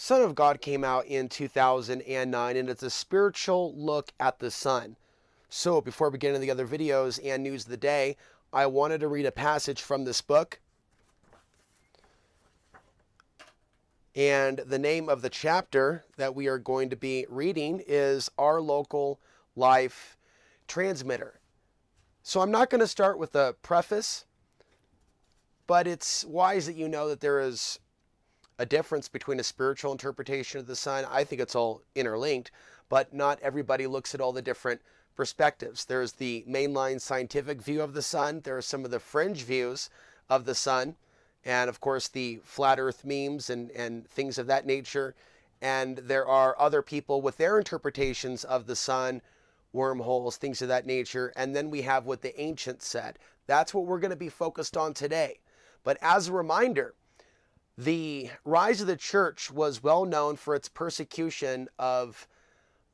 Son of God came out in 2009, and it's a spiritual look at the sun. So before beginning the other videos and news of the day, I wanted to read a passage from this book. And the name of the chapter that we are going to be reading is Our Local Life Transmitter. So I'm not going to start with a preface, but it's wise that you know that there is a difference between a spiritual interpretation of the sun. I think it's all interlinked, but not everybody looks at all the different perspectives. There's the mainline scientific view of the sun. There are some of the fringe views of the sun. And of course, the flat earth memes and things of that nature. And there are other people with their interpretations of the sun, wormholes, things of that nature. And then we have what the ancients said. That's what we're going to be focused on today. But as a reminder, the rise of the church was well known for its persecution of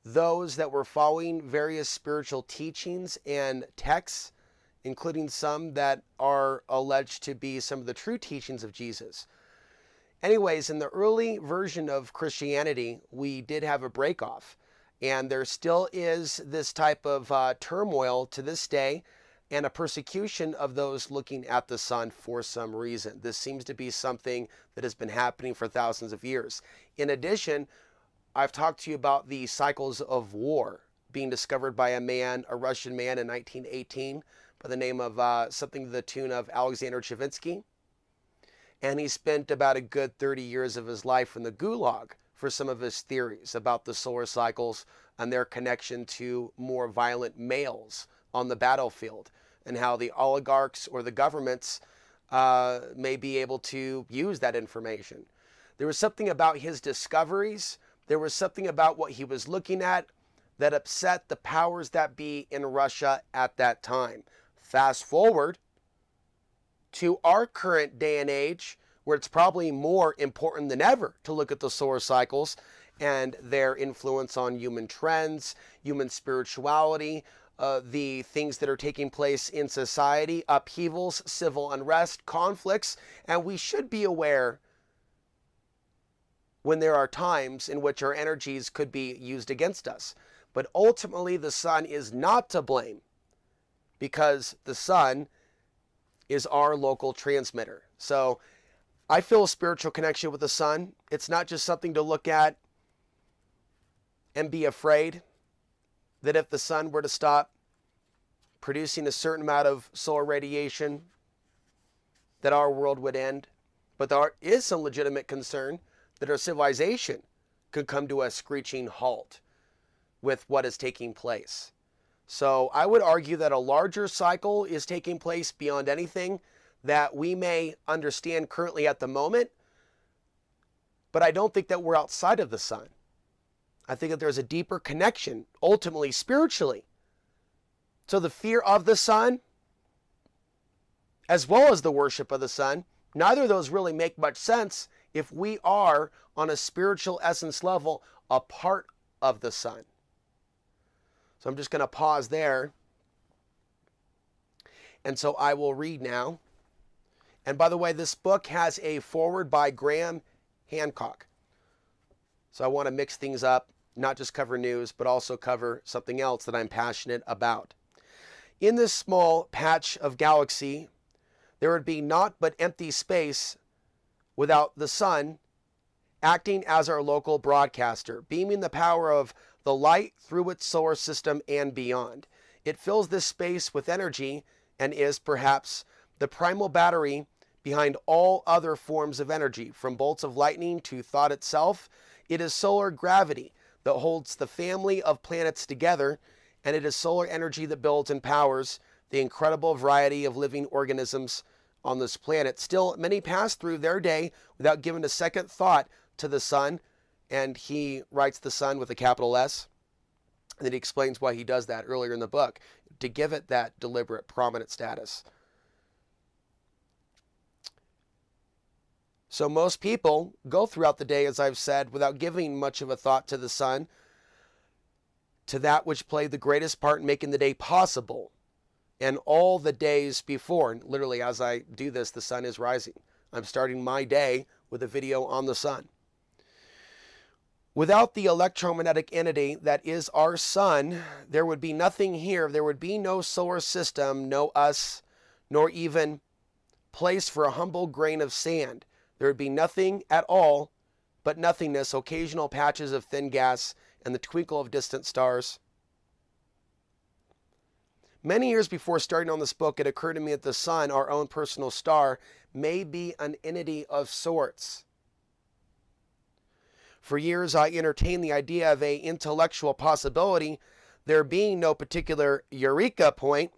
those that were following various spiritual teachings and texts, including some that are alleged to be some of the true teachings of Jesus. Anyways, in the early version of Christianity, we did have a break-off, and there still is this type of turmoil to this day and a persecution of those looking at the sun for some reason. This seems to be something that has been happening for thousands of years. In addition, I've talked to you about the cycles of war being discovered by a Russian man in 1918, by the name of something to the tune of Alexander Chizhevsky. And he spent about a good 30 years of his life in the gulag for some of his theories about the solar cycles and their connection to more violent males on the battlefield, and how the oligarchs or the governments may be able to use that information. There was something about his discoveries. There was something about what he was looking at that upset the powers that be in Russia at that time. Fast forward to our current day and age, where it's probably more important than ever to look at the solar cycles and their influence on human trends, human spirituality, the things that are taking place in society, upheavals, civil unrest, conflicts. And we should be aware when there are times in which our energies could be used against us. But ultimately, the sun is not to blame, because the sun is our local transmitter. So I feel a spiritual connection with the sun. It's not just something to look at and be afraid that if the sun were to stop producing a certain amount of solar radiation, that our world would end. But there is some legitimate concern that our civilization could come to a screeching halt with what is taking place. So I would argue that a larger cycle is taking place beyond anything that we may understand currently at the moment. But I don't think that we're outside of the sun. I think that there's a deeper connection, ultimately spiritually. So the fear of the sun, as well as the worship of the sun, neither of those really make much sense if we are, on a spiritual essence level, a part of the sun. So I'm just going to pause there. And so I will read now. And by the way, this book has a foreword by Graham Hancock. So I want to mix things up, not just cover news, but also cover something else that I'm passionate about. In this small patch of galaxy, there would be naught but empty space without the sun acting as our local broadcaster, beaming the power of the light through its solar system and beyond. It fills this space with energy and is perhaps the primal battery behind all other forms of energy, from bolts of lightning to thought itself. It is solar gravity that holds the family of planets together, and it is solar energy that builds and powers the incredible variety of living organisms on this planet. Still, many pass through their day without giving a second thought to the sun. And he writes the sun with a capital S. And then he explains why he does that earlier in the book, to give it that deliberate, prominent status. So most people go throughout the day, as I've said, without giving much of a thought to the sun, to that which played the greatest part in making the day possible, and all the days before. And literally, as I do this, the sun is rising. I'm starting my day with a video on the sun. Without the electromagnetic entity that is our sun, there would be nothing here. There would be no solar system, no us, nor even place for a humble grain of sand. There would be nothing at all but nothingness, occasional patches of thin gas, and the twinkle of distant stars. Many years before starting on this book, it occurred to me that the sun, our own personal star, may be an entity of sorts. For years, I entertained the idea of an intellectual possibility, there being no particular eureka point,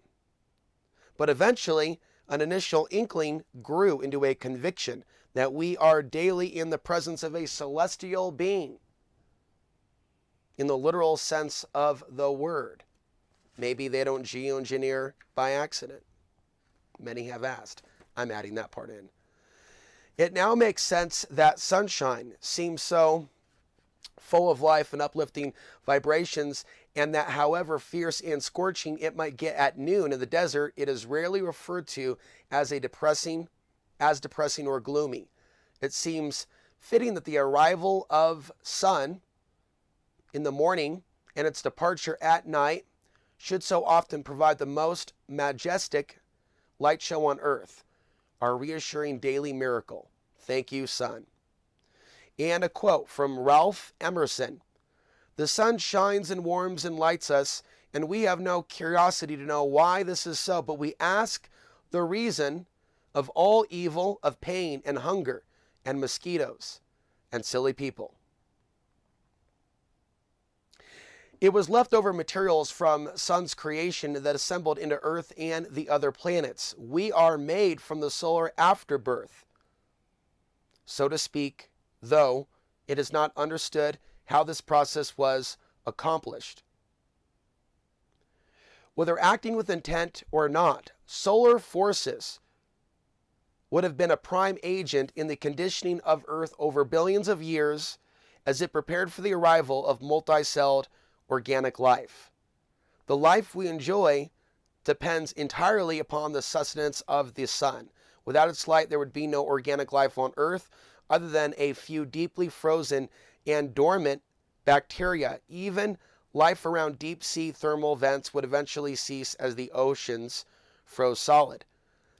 but eventually an initial inkling grew into a conviction that we are daily in the presence of a celestial being, in the literal sense of the word. Maybe they don't geoengineer by accident. Many have asked. I'm adding that part in. It now makes sense that sunshine seems so full of life and uplifting vibrations, and that however fierce and scorching it might get at noon in the desert, it is rarely referred to as depressing or gloomy. It seems fitting that the arrival of sun in the morning and its departure at night should so often provide the most majestic light show on earth, our reassuring daily miracle. Thank you, sun. And a quote from Ralph Emerson: "The sun shines and warms and lights us, and we have no curiosity to know why this is so, but we ask the reason of all evil, of pain and hunger and mosquitoes and silly people." It was leftover materials from sun's creation that assembled into Earth and the other planets. We are made from the solar afterbirth, so to speak, though it is not understood how this process was accomplished. Whether acting with intent or not, solar forces would have been a prime agent in the conditioning of Earth over billions of years as it prepared for the arrival of multi-celled organic life. The life we enjoy depends entirely upon the sustenance of the sun. Without its light, there would be no organic life on Earth other than a few deeply frozen and dormant bacteria. Even life around deep sea thermal vents would eventually cease as the oceans froze solid.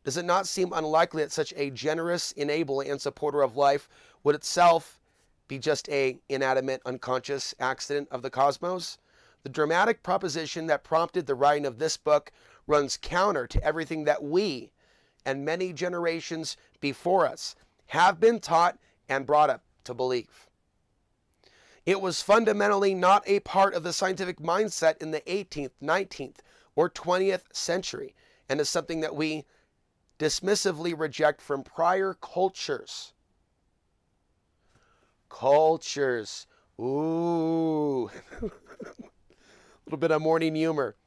Does it not seem unlikely that such a generous enabler and supporter of life would itself be just an inanimate, unconscious accident of the cosmos? The dramatic proposition that prompted the writing of this book runs counter to everything that we and many generations before us have been taught and brought up to believe. It was fundamentally not a part of the scientific mindset in the 18th, 19th, or 20th century, and is something that we dismissively reject from prior cultures. Cultures. Ooh. A little bit of morning humor.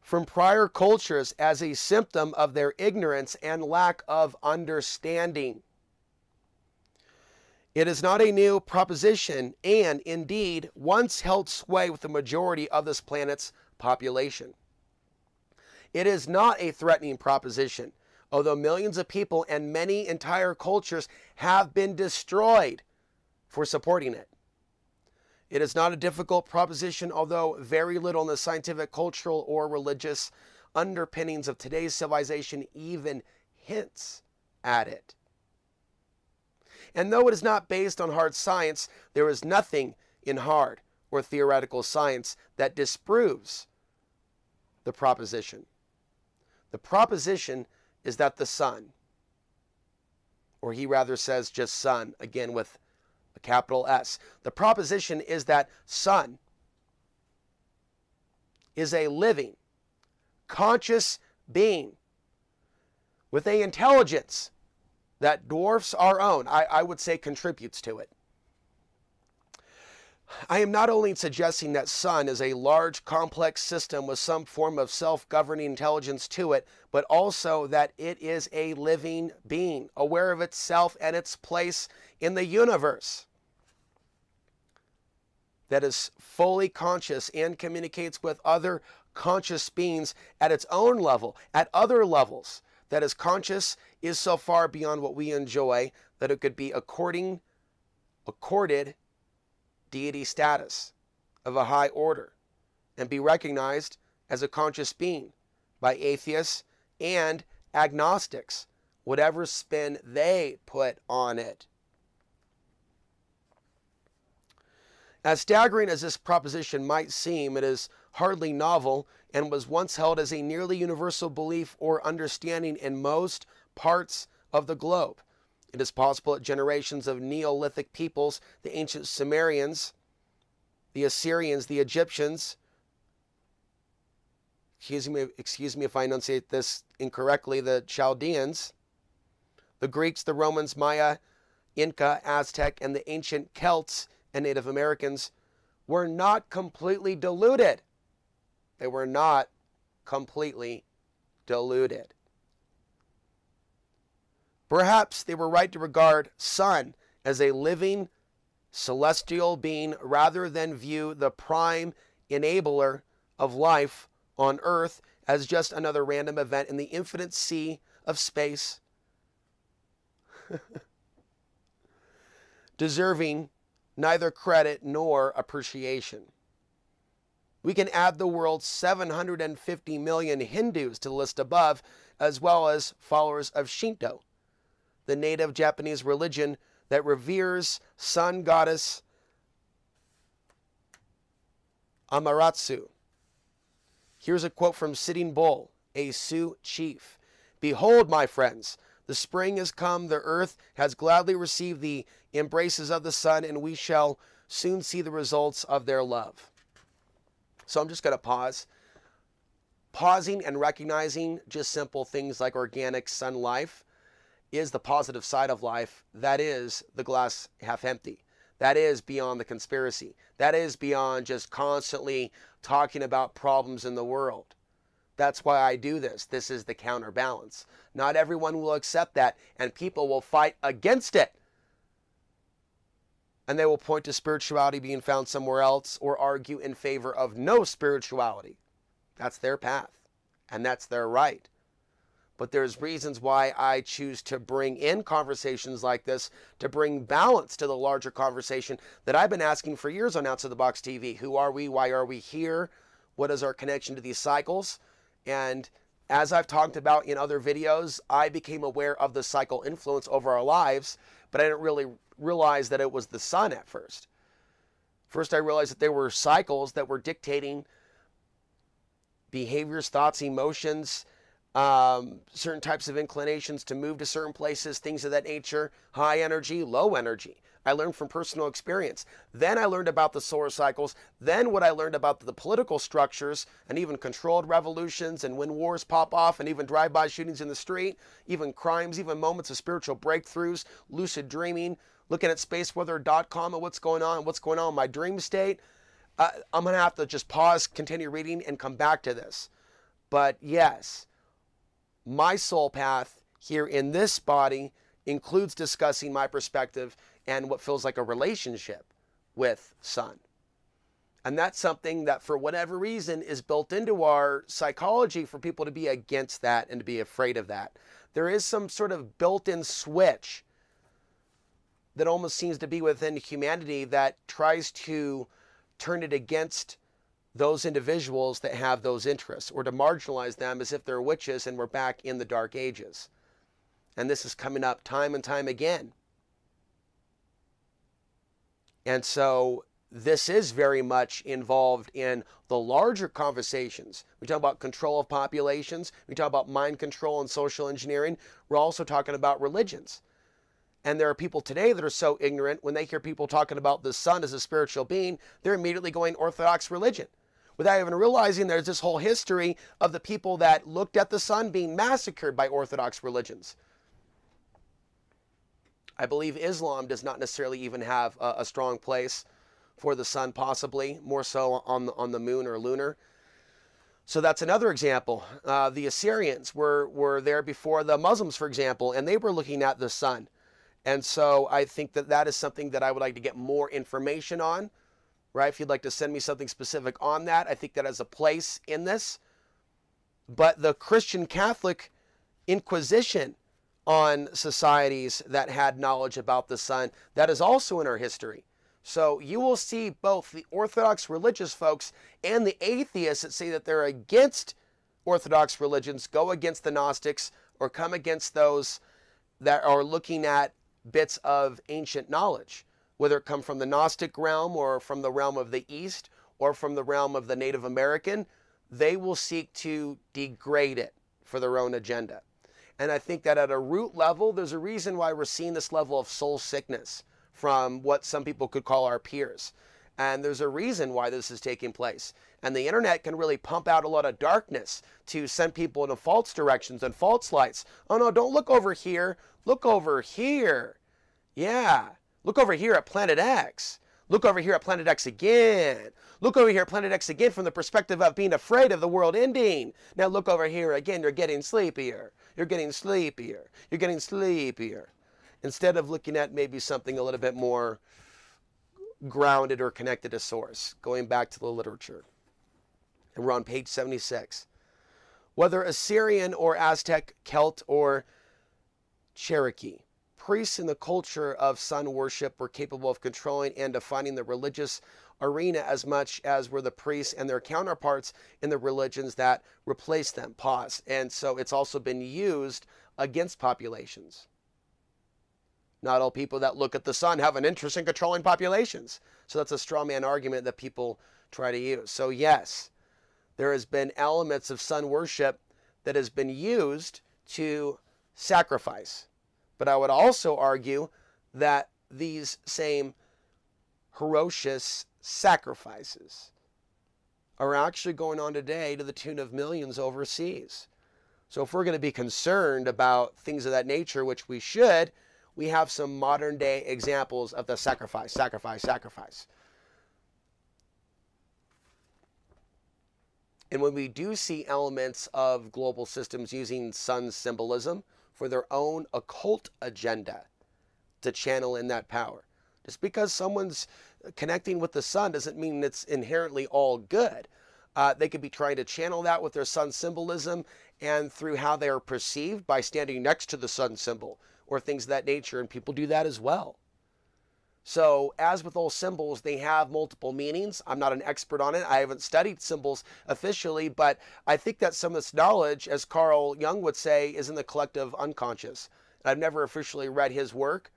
From prior cultures as a symptom of their ignorance and lack of understanding. It is not a new proposition and, indeed, once held sway with the majority of this planet's population. It is not a threatening proposition, although millions of people and many entire cultures have been destroyed for supporting it. It is not a difficult proposition, although very little in the scientific, cultural, or religious underpinnings of today's civilization even hints at it. And though it is not based on hard science, there is nothing in hard or theoretical science that disproves the proposition. The proposition is that the sun, or he rather says just sun, again with a capital S. The proposition is that sun is a living, conscious being with an intelligence that dwarfs our own. I would say contributes to it. I am not only suggesting that sun is a large, complex system with some form of self-governing intelligence to it, but also that it is a living being, aware of itself and its place in the universe, that is fully conscious and communicates with other conscious beings at its own level, at other levels, that is conscious, is so far beyond what we enjoy that it could be accorded deity status of a high order and be recognized as a conscious being by atheists and agnostics, whatever spin they put on it. As staggering as this proposition might seem, it is hardly novel and was once held as a nearly universal belief or understanding in most parts of the globe. It is possible that generations of Neolithic peoples, the ancient Sumerians, the Assyrians, the Egyptians, excuse me if I enunciate this incorrectly, the Chaldeans, the Greeks, the Romans, Maya, Inca, Aztec, and the ancient Celts and Native Americans were not completely deluded. They were not completely deluded. Perhaps they were right to regard sun as a living celestial being rather than view the prime enabler of life on earth as just another random event in the infinite sea of space, deserving neither credit nor appreciation. We can add the world's 750 million Hindus to the list above, as well as followers of Shinto, the native Japanese religion that reveres sun goddess Amaterasu. Here's a quote from Sitting Bull, a Sioux chief. "Behold, my friends, the spring has come, the earth has gladly received the embraces of the sun, and we shall soon see the results of their love." So I'm just going to pause. Pausing and recognizing just simple things like organic sun life is the positive side of life. That is the glass half empty. That is beyond the conspiracy. That is beyond just constantly talking about problems in the world. That's why I do this. This is the counterbalance. Not everyone will accept that, and people will fight against it. And they will point to spirituality being found somewhere else or argue in favor of no spirituality. That's their path, and that's their right. But there's reasons why I choose to bring in conversations like this, to bring balance to the larger conversation that I've been asking for years on Outside the Box TV. Who are we? Why are we here? What is our connection to these cycles? And as I've talked about in other videos, I became aware of the cycle influence over our lives, but I didn't really realize that it was the sun at first. First, I realized that there were cycles that were dictating behaviors, thoughts, emotions, certain types of inclinations to move to certain places, things of that nature, high energy, low energy. I learned from personal experience. Then I learned about the solar cycles. Then what I learned about the political structures and even controlled revolutions and when wars pop off and even drive-by shootings in the street, even crimes, even moments of spiritual breakthroughs, lucid dreaming, looking at spaceweather.com and what's going on in my dream state. I'm going to have to just pause, continue reading, and come back to this. But yes, my soul path here in this body includes discussing my perspective and what feels like a relationship with sun. And that's something that for whatever reason is built into our psychology for people to be against that and to be afraid of that. There is some sort of built-in switch that almost seems to be within humanity that tries to turn it against those individuals that have those interests, or to marginalize them as if they're witches and we're back in the Dark Ages. And this is coming up time and time again. And so this is very much involved in the larger conversations. We talk about control of populations. We talk about mind control and social engineering. We're also talking about religions. And there are people today that are so ignorant, when they hear people talking about the sun as a spiritual being, they're immediately going Orthodox religion, without even realizing there's this whole history of the people that looked at the sun being massacred by Orthodox religions. I believe Islam does not necessarily even have a strong place for the sun, possibly, more so on the moon or lunar. So that's another example. The Assyrians were there before the Muslims, for example, and they were looking at the sun. And so I think that that is something that I would like to get more information on, right? If you'd like to send me something specific on that, I think that has a place in this. But the Christian Catholic Inquisition on societies that had knowledge about the sun, that is also in our history. So you will see both the Orthodox religious folks and the atheists that say that they're against Orthodox religions go against the Gnostics or come against those that are looking at bits of ancient knowledge, whether it come from the Gnostic realm or from the realm of the East or from the realm of the Native American. They will seek to degrade it for their own agenda. And I think that at a root level, there's a reason why we're seeing this level of soul sickness from what some people could call our peers. And there's a reason why this is taking place. And the internet can really pump out a lot of darkness to send people into false directions and false lights. Oh no, don't look over here. Look over here. Yeah. Look over here at Planet X. Look over here at Planet X again. Look over here at Planet X again from the perspective of being afraid of the world ending. Now look over here again. You're getting sleepier. You're getting sleepier. You're getting sleepier. Instead of looking at maybe something a little bit more grounded or connected to source, going back to the literature. And we're on page 76. Whether Assyrian or Aztec, Celt or Cherokee, priests in the culture of sun worship were capable of controlling and defining the religious arena as much as were the priests and their counterparts in the religions that replaced them. Pause. And so it's also been used against populations. Not all people that look at the sun have an interest in controlling populations. So that's a straw man argument that people try to use. So yes, there has been elements of sun worship that has been used to sacrifice. But I would also argue that these same ferocious sacrifices are actually going on today to the tune of millions overseas. So if we're going to be concerned about things of that nature, which we should, we have some modern day examples of the sacrifice, sacrifice, sacrifice. And when we do see elements of global systems using sun symbolism for their own occult agenda to channel in that power, just because someone's connecting with the sun doesn't mean it's inherently all good. They could be trying to channel that with their sun symbolism and through how they are perceived by standing next to the sun symbol or things of that nature, and people do that as well. So as with all symbols, they have multiple meanings. I'm not an expert on it. I haven't studied symbols officially, but I think that some of this knowledge, as Carl Jung would say, is in the collective unconscious. And I've never officially read his work,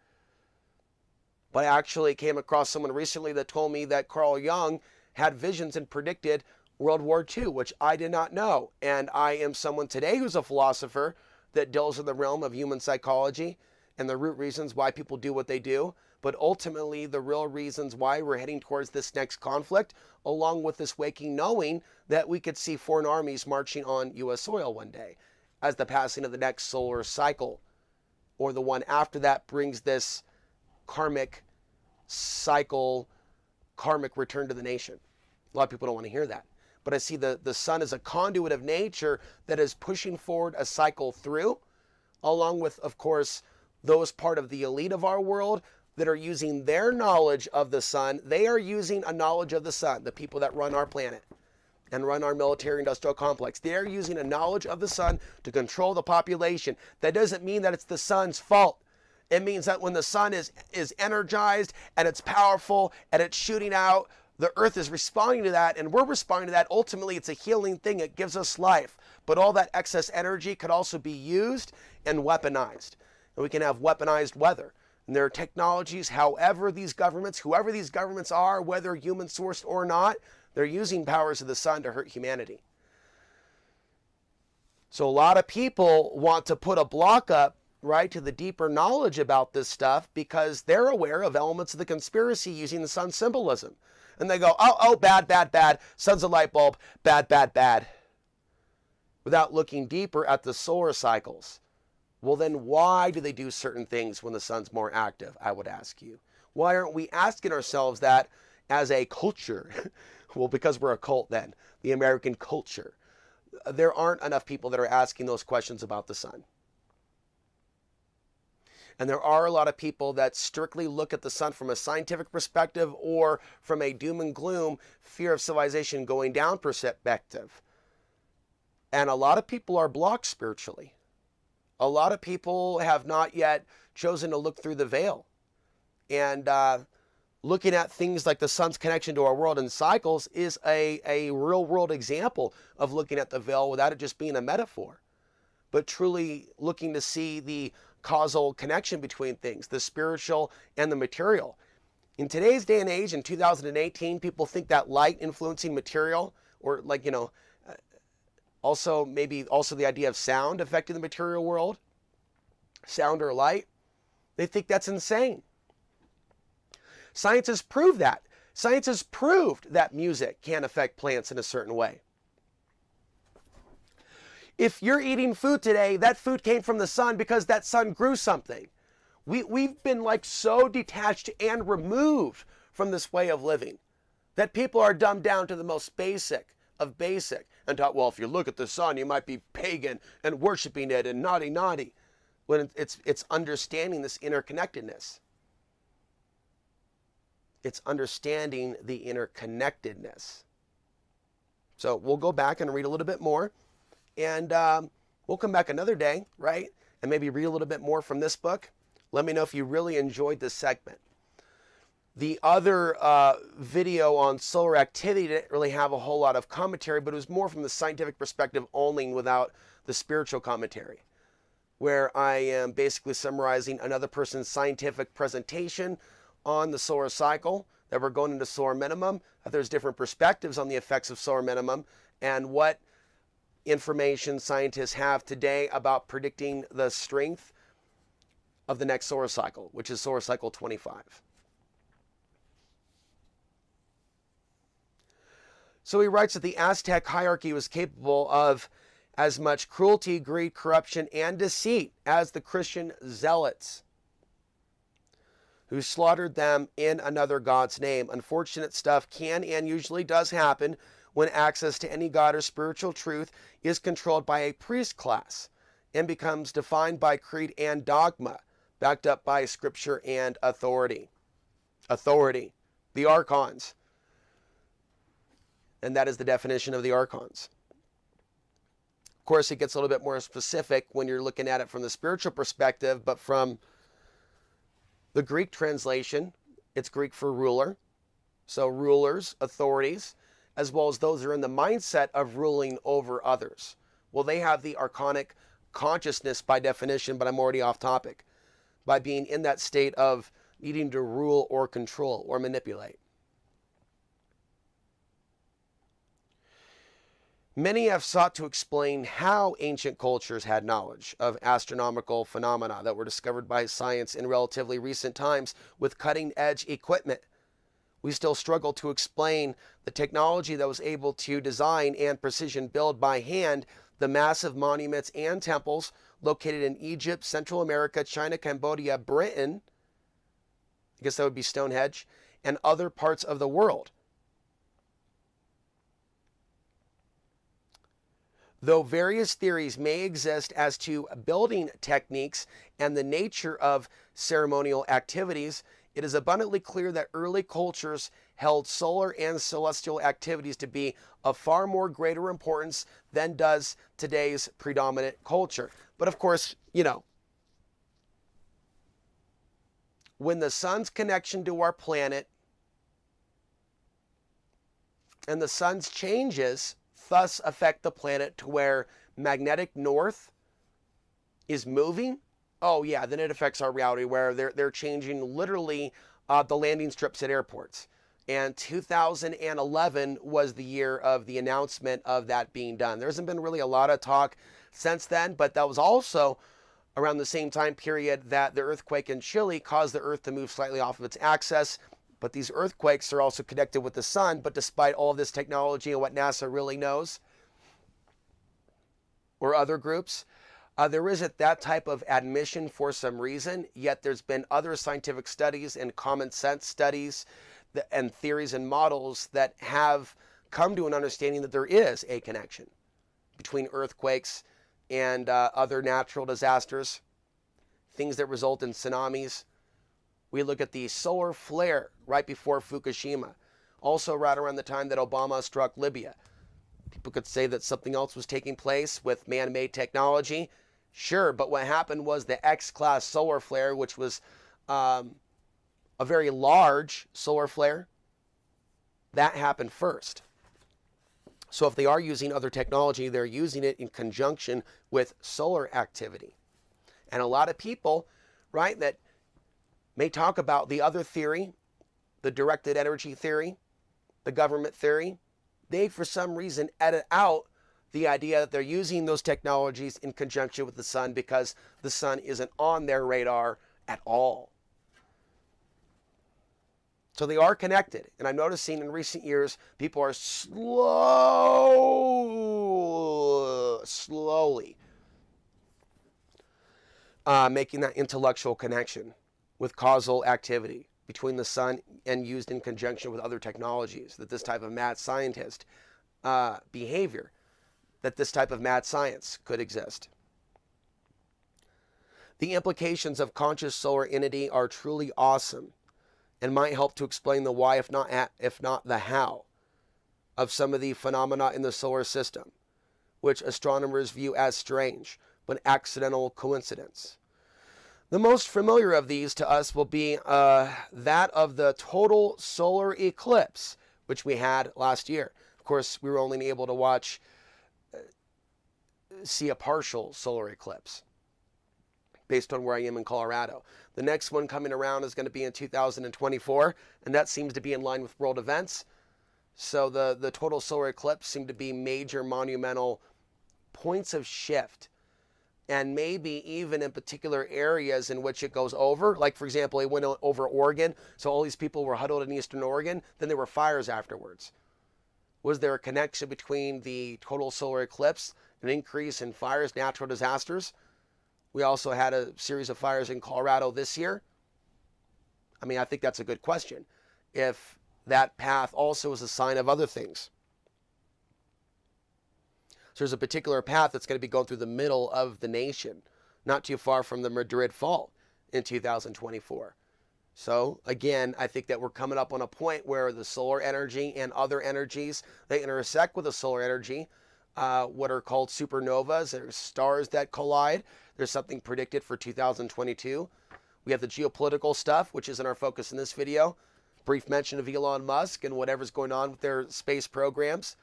but I actually came across someone recently that told me that Carl Jung had visions and predicted World War II, which I did not know. And I am someone today who's a philosopher that deals in the realm of human psychology and the root reasons why people do what they do, but ultimately the real reasons why we're heading towards this next conflict, along with this waking knowing that we could see foreign armies marching on U.S. soil one day as the passing of the next solar cycle, or the one after that brings this karmic cycle, karmic return to the nation. A lot of people don't want to hear that. But I see the sun as a conduit of nature that is pushing forward a cycle through, along with, of course, those part of the elite of our world that are using their knowledge of the sun. They are using a knowledge of the sun, the people that run our planet and run our military industrial complex. They're using a knowledge of the sun to control the population. That doesn't mean that it's the sun's fault. It means that when the sun is energized and it's powerful and it's shooting out, the earth is responding to that, and we're responding to that. Ultimately, it's a healing thing. It gives us life. But all that excess energy could also be used and weaponized. And we can have weaponized weather. And there are technologies, however these governments, whoever these governments are, whether human-sourced or not, they're using powers of the sun to hurt humanity. So a lot of people want to put a block up, right, to the deeper knowledge about this stuff because they're aware of elements of the conspiracy using the sun symbolism. And they go, oh, oh, bad, bad, bad. Sun's a light bulb. Bad, bad, bad. Without looking deeper at the solar cycles. Well, then why do they do certain things when the sun's more active, I would ask you? Why aren't we asking ourselves that as a culture? Well, because we're a cult then. The American culture. There aren't enough people that are asking those questions about the sun. And there are a lot of people that strictly look at the sun from a scientific perspective or from a doom and gloom, fear of civilization going down perspective. And a lot of people are blocked spiritually. A lot of people have not yet chosen to look through the veil. And looking at things like the sun's connection to our world and cycles is a real world example of looking at the veil without it just being a metaphor, but truly looking to see the causal connection between things, the spiritual and the material. In today's day and age, in 2018, people think that light influencing material, or like, you know, also maybe also the idea of sound affecting the material world, sound or light, they think that's insane. Science has proved that. Science has proved that music can affect plants in a certain way. If you're eating food today, that food came from the sun because that sun grew something. We've been like so detached and removed from this way of living that people are dumbed down to the most basic of basic and taught, well, if you look at the sun, you might be pagan and worshiping it and naughty, naughty, when it's understanding this interconnectedness. It's understanding the interconnectedness. So we'll go back and read a little bit more, and we'll come back another day, right? And maybe read a little bit more from this book. Let me know if you really enjoyed this segment. The other video on solar activity didn't really have a whole lot of commentary, but it was more from the scientific perspective only, without the spiritual commentary, where I am basically summarizing another person's scientific presentation on the solar cycle, that we're going into solar minimum, that there's different perspectives on the effects of solar minimum, and what information scientists have today about predicting the strength of the next solar cycle, which is solar cycle 25. So he writes that the Aztec hierarchy was capable of as much cruelty, greed, corruption, and deceit as the Christian zealots who slaughtered them in another god's name. Unfortunate stuff can and usually does happen when access to any god or spiritual truth is controlled by a priest class and becomes defined by creed and dogma, backed up by scripture and authority. Authority, the archons. And that is the definition of the archons. Of course, it gets a little bit more specific when you're looking at it from the spiritual perspective, but from the Greek translation, it's Greek for ruler. So rulers, authorities, as well as those who are in the mindset of ruling over others. Well, they have the archonic consciousness by definition, but I'm already off topic, by being in that state of needing to rule or control or manipulate. Many have sought to explain how ancient cultures had knowledge of astronomical phenomena that were discovered by science in relatively recent times with cutting-edge equipment. We still struggle to explain the technology that was able to design and precision build by hand the massive monuments and temples located in Egypt, Central America, China, Cambodia, Britain, I guess that would be Stonehenge, and other parts of the world. Though various theories may exist as to building techniques and the nature of ceremonial activities, it is abundantly clear that early cultures held solar and celestial activities to be of far more greater importance than does today's predominant culture. But of course, you know, when the sun's connection to our planet and the sun's changes thus affect the planet to where magnetic north is moving, oh yeah, then it affects our reality where they're changing literally the landing strips at airports. And 2011 was the year of the announcement of that being done. There hasn't been really a lot of talk since then, but that was also around the same time period that the earthquake in Chile caused the earth to move slightly off of its axis. But these earthquakes are also connected with the sun. But despite all of this technology and what NASA really knows, or other groups, there isn't that type of admission for some reason. Yet there's been other scientific studies and common sense studies and theories and models that have come to an understanding that there is a connection between earthquakes and other natural disasters, things that result in tsunamis. We look at the solar flare right before Fukushima, also right around the time that Obama struck Libya. People could say that something else was taking place with man-made technology. Sure, but what happened was the X-class solar flare, which was a very large solar flare, that happened first. So if they are using other technology, they're using it in conjunction with solar activity. And a lot of people, right, that may talk about the other theory, the directed energy theory, the government theory, they for some reason edit out the idea that they're using those technologies in conjunction with the sun because the sun isn't on their radar at all. So they are connected. And I'm noticing in recent years, people are slowly making that intellectual connection with causal activity between the sun and used in conjunction with other technologies, that this type of mad scientist behavior, that this type of mad science could exist. The implications of conscious solar entity are truly awesome and might help to explain the why, if not the how, of some of the phenomena in the solar system, which astronomers view as strange but accidental coincidence. The most familiar of these to us will be that of the total solar eclipse, which we had last year. Of course, we were only able to watch, see a partial solar eclipse based on where I am in Colorado. The next one coming around is going to be in 2024, and that seems to be in line with world events. So the total solar eclipse seemed to be major monumental points of shift, and maybe even in particular areas in which it goes over. Like, for example, it went over Oregon, so all these people were huddled in eastern Oregon, then there were fires afterwards. Was there a connection between the total solar eclipse, an increase in fires, natural disasters? We also had a series of fires in Colorado this year. I mean, I think that's a good question, if that path also is a sign of other things. So there's a particular path that's going to be going through the middle of the nation, not too far from the Madrid Fault in 2024. So again, I think that we're coming up on a point where the solar energy and other energies, they intersect with the solar energy, what are called supernovas. There's stars that collide. There's something predicted for 2022. We have the geopolitical stuff, which isn't our focus in this video. Brief mention of Elon Musk and whatever's going on with their space programs.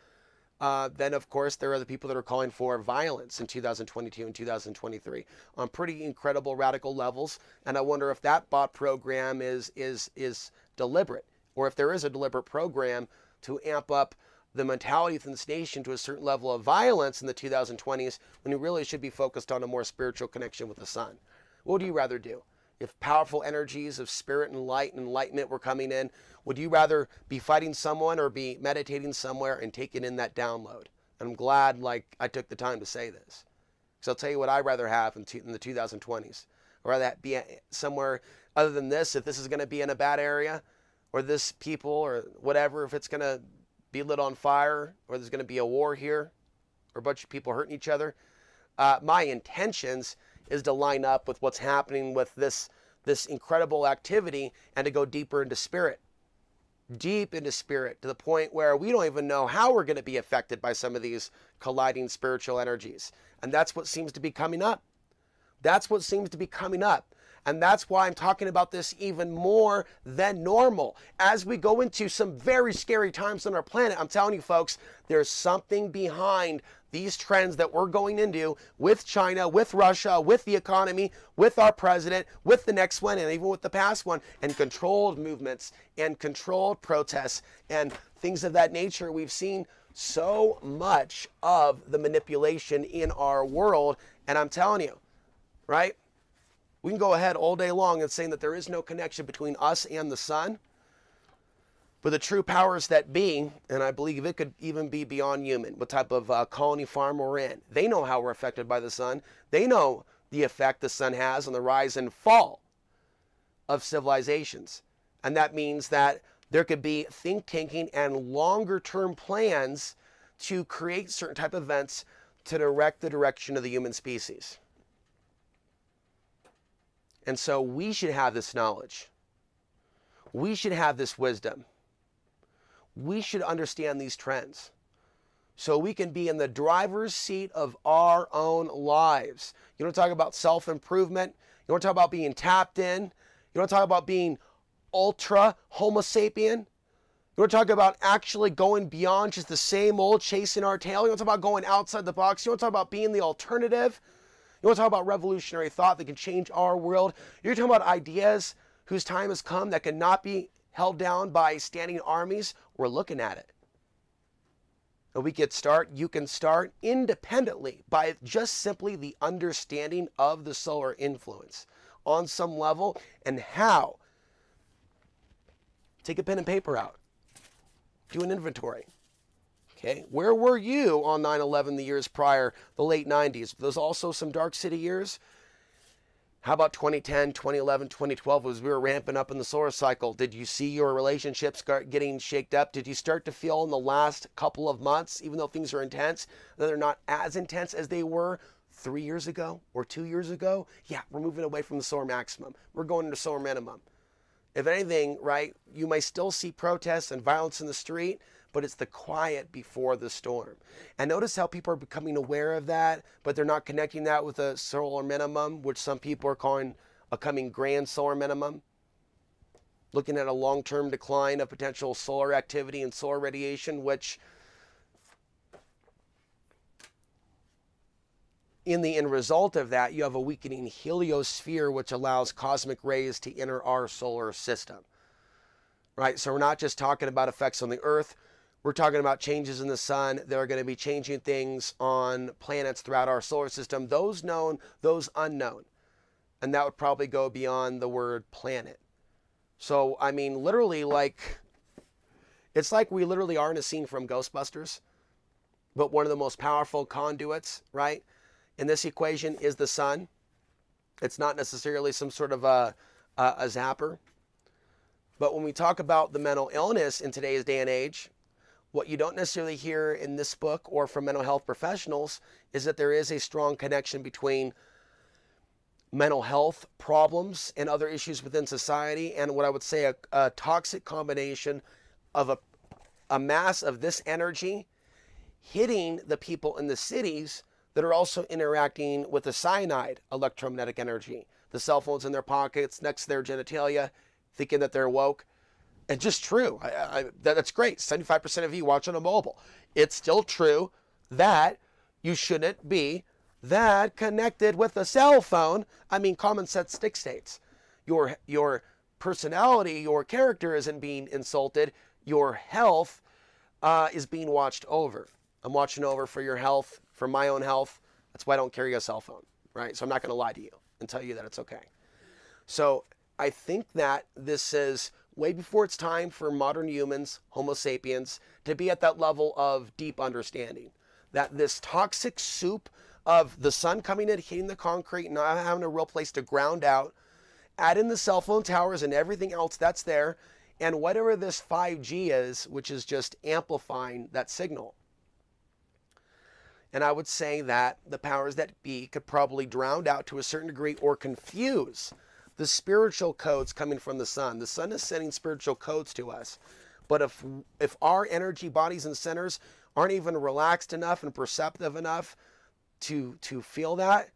Then, of course, there are the people that are calling for violence in 2022 and 2023 on pretty incredible radical levels. And I wonder if that bot program is deliberate, or if there is a deliberate program to amp up the mentality within this nation to a certain level of violence in the 2020s, when you really should be focused on a more spiritual connection with the sun. What would you rather do? If powerful energies of spirit and light and enlightenment were coming in, would you rather be fighting someone or be meditating somewhere and taking in that download? I'm glad, like, I took the time to say this, because I'll tell you what I'd rather have in the 2020s. I'd rather be somewhere other than this, if this is going to be in a bad area, or this people or whatever, if it's going to be lit on fire, or there's going to be a war here, or a bunch of people hurting each other. My intentions is to line up with what's happening with this incredible activity, and to go deeper into spirit. Deep into spirit, to the point where we don't even know how we're going to be affected by some of these colliding spiritual energies. And that's what seems to be coming up. That's what seems to be coming up. And that's why I'm talking about this even more than normal. As we go into some very scary times on our planet, I'm telling you folks, there's something behind these trends that we're going into with China, with Russia, with the economy, with our president, with the next one, and even with the past one, and controlled movements and controlled protests and things of that nature. We've seen so much of the manipulation in our world, and I'm telling you, right? We can go ahead all day long and saying that there is no connection between us and the sun, but the true powers that be, and I believe it could even be beyond human, what type of colony farm we're in. They know how we're affected by the sun. They know the effect the sun has on the rise and fall of civilizations. And that means that there could be think tanking and longer term plans to create certain type of events to direct the direction of the human species. And so we should have this knowledge. We should have this wisdom. We should understand these trends, so we can be in the driver's seat of our own lives. You want to talk about self-improvement? You want to talk about being tapped in? You want to talk about being ultra Homo sapien? You want to talk about actually going beyond just the same old chasing our tail? You want to talk about going outside the box? You want to talk about being the alternative? You want to talk about revolutionary thought that can change our world? You're talking about ideas whose time has come that cannot be held down by standing armies? We're looking at it. And we can start, you can start independently by just simply the understanding of the solar influence on some level and how. Take a pen and paper out. Do an inventory. Okay, where were you on 9/11, the years prior, the late 90s? There's also some dark city years. How about 2010, 2011, 2012 as we were ramping up in the solar cycle? Did you see your relationships getting shaken up? Did you start to feel in the last couple of months, even though things are intense, that they're not as intense as they were 3 years ago or 2 years ago? Yeah, we're moving away from the solar maximum. We're going into solar minimum. If anything, right, you may still see protests and violence in the street, but it's the quiet before the storm. And notice how people are becoming aware of that, but they're not connecting that with a solar minimum, which some people are calling a coming grand solar minimum. Looking at a long-term decline of potential solar activity and solar radiation, which in the end result of that, you have a weakening heliosphere, which allows cosmic rays to enter our solar system. Right? So we're not just talking about effects on the Earth. We're talking about changes in the sun. There are going to be changing things on planets throughout our solar system, those known, those unknown. And that would probably go beyond the word planet. So, I mean, literally, like, it's like we literally are in a scene from Ghostbusters, but one of the most powerful conduits, right, in this equation is the sun. It's not necessarily some sort of a zapper. But when we talk about the mental illness in today's day and age, what you don't necessarily hear in this book or from mental health professionals is that there is a strong connection between mental health problems and other issues within society and what I would say a toxic combination of a mass of this energy hitting the people in the cities that are also interacting with the cyanide electromagnetic energy, the cell phones in their pockets, next to their genitalia, thinking that they're woke. And just true, that's great. 75% of you watch on a mobile. It's still true that you shouldn't be that connected with a cell phone. I mean, common sense dictates. Your personality, your character isn't being insulted. Your health is being watched over. I'm watching over for your health, for my own health. That's why I don't carry a cell phone, right? So I'm not going to lie to you and tell you that it's okay. So I think that this is way before it's time for modern humans, Homo sapiens, to be at that level of deep understanding. That this toxic soup of the sun coming in, hitting the concrete, not having a real place to ground out, add in the cell phone towers and everything else that's there, and whatever this 5G is, which is just amplifying that signal. And I would say that the powers that be could probably drown out to a certain degree or confuse the spiritual codes coming from the sun. The sun is sending spiritual codes to us. But if our energy bodies and centers aren't even relaxed enough and perceptive enough to feel that,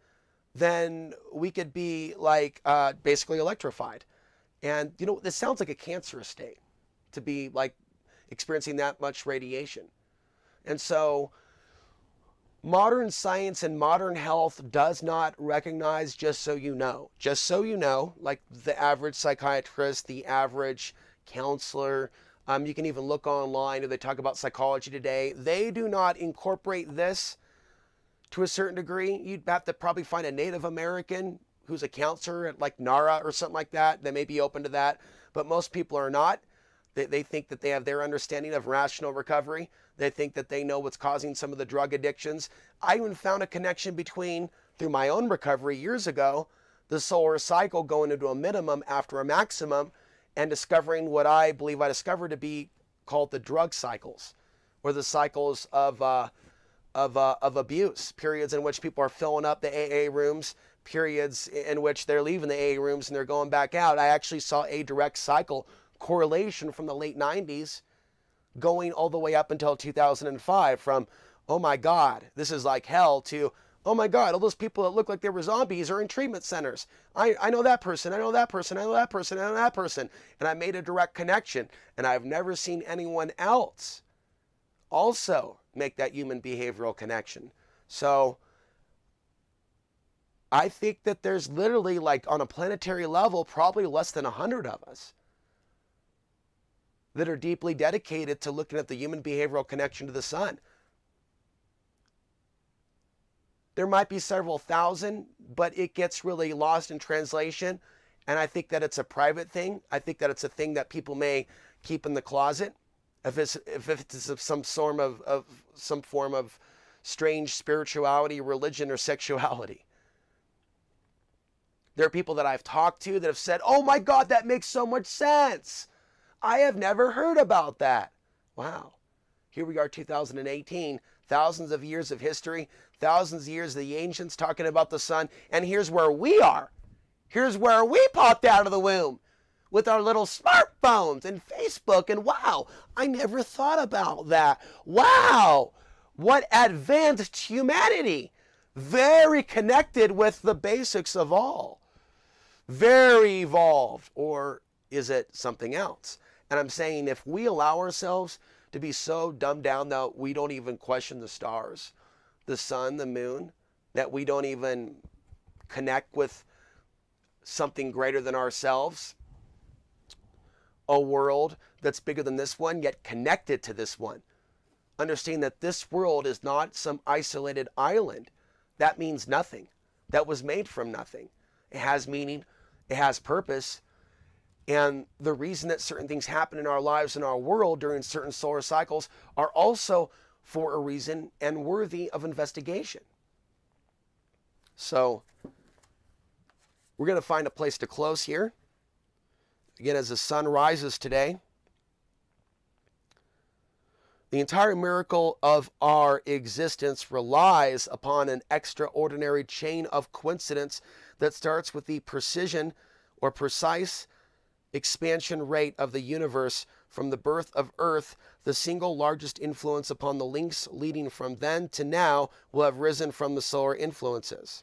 then we could be like basically electrified. And you know, this sounds like a cancerous state to be like experiencing that much radiation. And so modern science and modern health does not recognize, just so you know, like the average psychiatrist, the average counselor, you can even look online, or they talk about psychology today. They do not incorporate this to a certain degree. You'd have to probably find a Native American who's a counselor at like NARA or something like that. They may be open to that, but most people are not. They think that they have their understanding of rational recovery. They think that they know what's causing some of the drug addictions. I even found a connection between, through my own recovery years ago, the solar cycle going into a minimum after a maximum and discovering what I believe I discovered to be called the drug cycles, or the cycles of abuse, periods in which people are filling up the AA rooms, periods in which they're leaving the AA rooms and they're going back out. I actually saw a direct cycle correlation from the late 90s going all the way up until 2005, from, oh my God, this is like hell, to, oh my God, all those people that look like they were zombies are in treatment centers. I know that person, I know that person, I know that person, I know that person. And I made a direct connection, and I've never seen anyone else also make that human behavioral connection. So I think that there's literally, like, on a planetary level, probably less than 100 of us that are deeply dedicated to looking at the human behavioral connection to the sun. There might be several thousand, but it gets really lost in translation. And I think that it's a private thing. I think that it's a thing that people may keep in the closet if it's of some form of strange spirituality, religion, or sexuality. There are people that I've talked to that have said, oh my God, that makes so much sense. I have never heard about that. Wow. Here we are, 2018, thousands of years of history, thousands of years of the ancients talking about the sun. And here's where we are. Here's where we popped out of the womb with our little smartphones and Facebook. And wow, I never thought about that. Wow, what advanced humanity. Very connected with the basics of all. Very evolved. Or is it something else? And I'm saying, if we allow ourselves to be so dumbed down that we don't even question the stars, the sun, the moon, that we don't even connect with something greater than ourselves, a world that's bigger than this one, yet connected to this one. Understand that this world is not some isolated island. That means nothing. That was made from nothing. It has meaning. It has purpose. And the reason that certain things happen in our lives and our world during certain solar cycles are also for a reason and worthy of investigation. So we're going to find a place to close here. Again, as the sun rises today, the entire miracle of our existence relies upon an extraordinary chain of coincidence that starts with the precision or precise expansion rate of the universe from the birth of Earth. The single largest influence upon the links leading from then to now will have risen from the solar influences.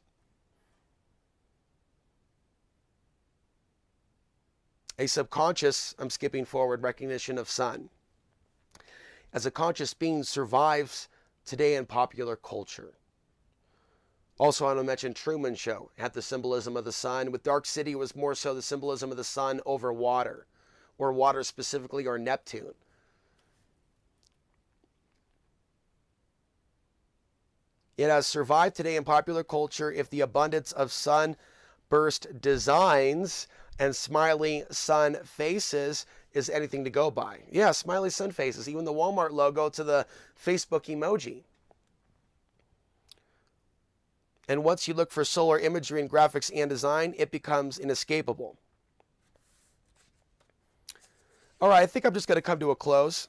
A subconscious, I'm skipping forward, recognition of sun as a conscious being survives today in popular culture. Also, I want to mention Truman Show had the symbolism of the sun. With Dark City, it was more so the symbolism of the sun over water, or water specifically, or Neptune. It has survived today in popular culture if the abundance of sunburst designs and smiley sun faces is anything to go by. Yeah, smiley sun faces, even the Walmart logo to the Facebook emoji. And once you look for solar imagery in graphics and design, it becomes inescapable. All right, I think I'm just going to come to a close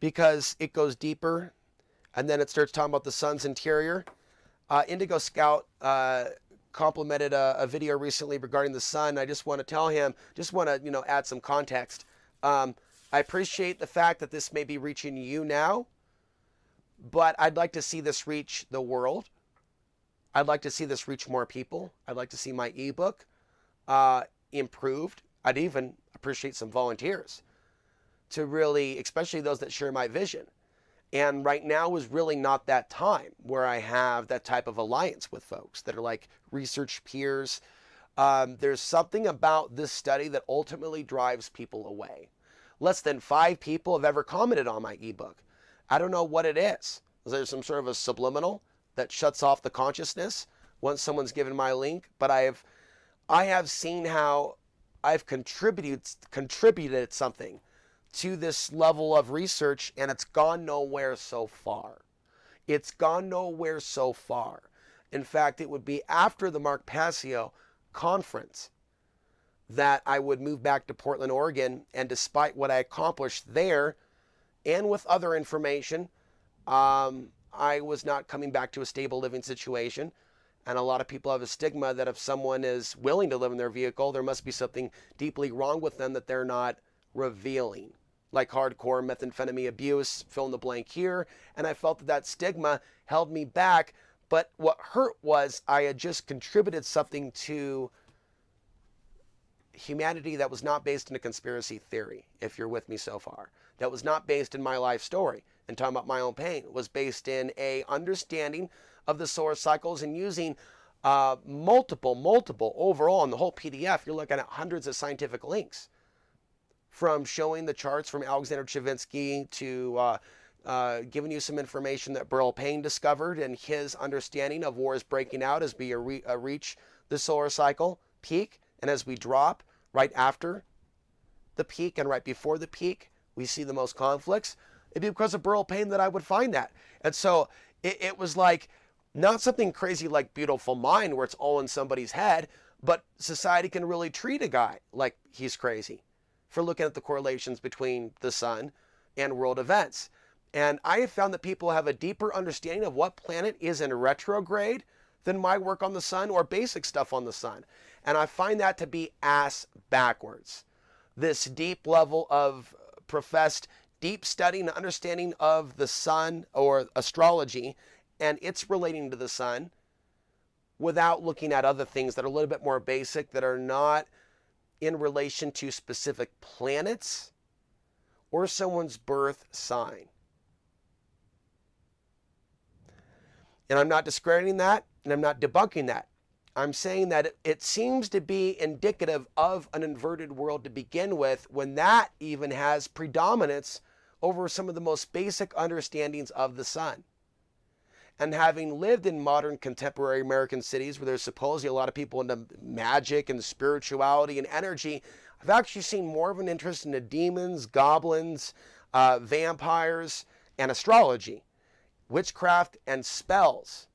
because it goes deeper, and then it starts talking about the sun's interior. Indigo Scout complimented a video recently regarding the sun. I just want to tell him, add some context. I appreciate the fact that this may be reaching you now, but I'd like to see this reach the world. I'd like to see this reach more people. I'd like to see my ebook improved. I'd even appreciate some volunteers to really, especially those that share my vision. And right now is really not that time where I have that type of alliance with folks that are like research peers. There's something about this study that ultimately drives people away. Less than 5 people have ever commented on my ebook. I don't know what it is. Is there some sort of a subliminal that shuts off the consciousness once someone's given my link? But I have seen how I've contributed something to this level of research, and it's gone nowhere so far. It's gone nowhere so far. In fact, it would be after the Mark Passio conference that I would move back to Portland, Oregon, and despite what I accomplished there and with other information, I was not coming back to a stable living situation. And a lot of people have a stigma that if someone is willing to live in their vehicle, there must be something deeply wrong with them that they're not revealing. Like hardcore methamphetamine abuse, fill in the blank here. And I felt that that stigma held me back, But what hurt was I had just contributed something to humanity that was not based in a conspiracy theory, if you're with me so far. That was not based in my life story and talking about my own pain. It was based in a understanding of the source cycles and using multiple overall in the whole PDF. You're looking at hundreds of scientific links, from showing the charts from Alexander Chizhevsky to giving you some information that Burrell Payne discovered and his understanding of wars breaking out as we reach the solar cycle peak, and as we drop right after the peak and right before the peak, we see the most conflicts. It'd be because of Burrell Payne that I would find that. And so it was like, not something crazy like Beautiful Mind where it's all in somebody's head, but society can really treat a guy like he's crazy for looking at the correlations between the sun and world events. And I have found that people have a deeper understanding of what planet is in retrograde than my work on the sun or basic stuff on the sun. And I find that to be ass backwards. This deep level of professed deep study and understanding of the sun or astrology and its relating to the sun without looking at other things that are a little bit more basic, that are not in relation to specific planets or someone's birth sign. And I'm not discrediting that, and I'm not debunking that. I'm saying that it seems to be indicative of an inverted world to begin with, when that even has predominance over some of the most basic understandings of the sun. And having lived in modern contemporary American cities where there's supposedly a lot of people into magic and spirituality and energy, I've actually seen more of an interest in the demons, goblins, vampires, and astrology, witchcraft, and spells,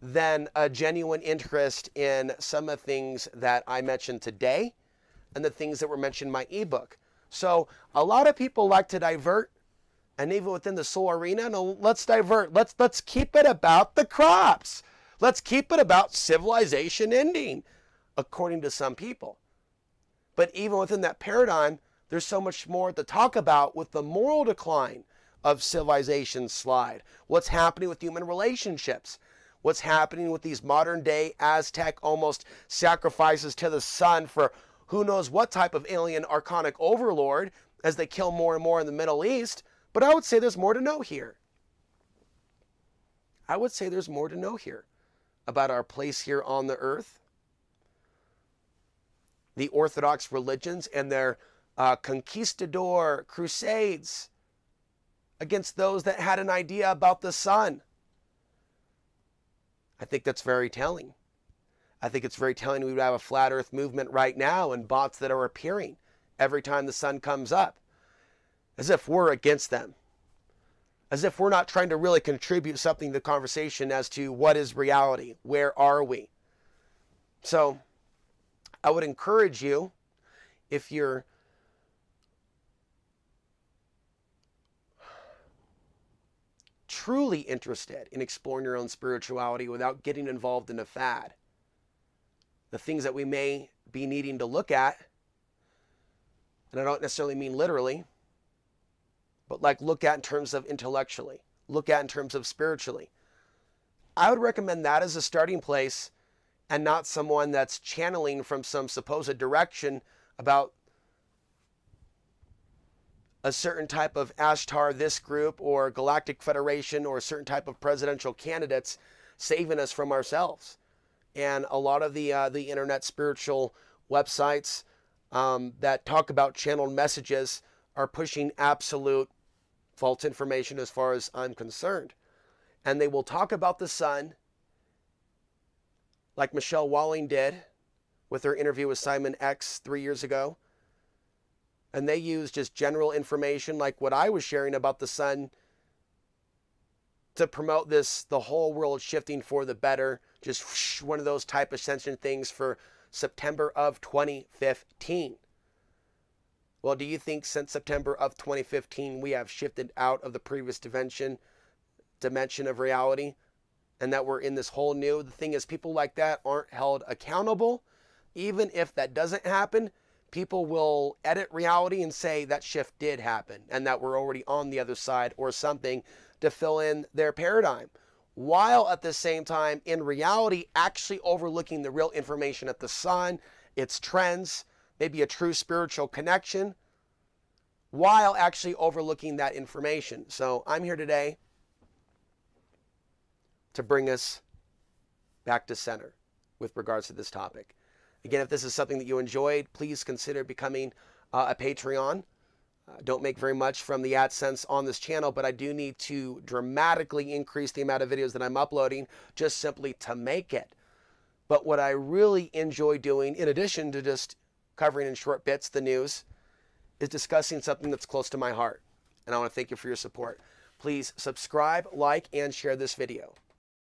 than a genuine interest in some of the things that I mentioned today and the things that were mentioned in my ebook. So a lot of people like to divert, and even within the soul arena, no, let's divert. Let's keep it about the crops. Let's keep it about civilization ending, according to some people. But even within that paradigm, there's so much more to talk about with the moral decline of civilization slide. What's happening with human relationships? What's happening with these modern day Aztec almost sacrifices to the sun for who knows what type of alien archonic overlord as they kill more and more in the Middle East? But I would say there's more to know here. I would say there's more to know here about our place here on the earth, the Orthodox religions and their conquistador crusades against those that had an idea about the sun. I think that's very telling. I think it's very telling we would have a flat earth movement right now and bots that are appearing every time the sun comes up, as if we're against them, as if we're not trying to really contribute something to the conversation as to what is reality, where are we? So I would encourage you, if you're truly interested in exploring your own spirituality without getting involved in a fad, the things that we may be needing to look at, and I don't necessarily mean literally, but like look at in terms of intellectually, look at in terms of spiritually, I would recommend that as a starting place, and not someone that's channeling from some supposed direction about a certain type of Ashtar, this group, or Galactic Federation, or a certain type of presidential candidates saving us from ourselves. And a lot of the internet spiritual websites that talk about channeled messages are pushing absolute false information as far as I'm concerned. And they will talk about the sun, like Michelle Walling did with her interview with Simon X 3 years ago. And they use just general information like what I was sharing about the sun to promote this, the whole world shifting for the better, just whoosh, one of those type of ascension things for September of 2015. Well, do you think since September of 2015, we have shifted out of the previous dimension of reality and that we're in this whole new? The thing is, people like that aren't held accountable. Even if that doesn't happen, people will edit reality and say that shift did happen and that we're already on the other side or something to fill in their paradigm. while at the same time, in reality, actually overlooking the real information at the sun, its trends, maybe a true spiritual connection, while actually overlooking that information. So I'm here today to bring us back to center with regards to this topic. Again, if this is something that you enjoyed, please consider becoming a Patreon. Don't make very much from the AdSense on this channel, but I do need to dramatically increase the amount of videos that I'm uploading just simply to make it. But what I really enjoy doing, in addition to just covering in short bits the news, is discussing something that's close to my heart. And I want to thank you for your support. Please subscribe, like, and share this video.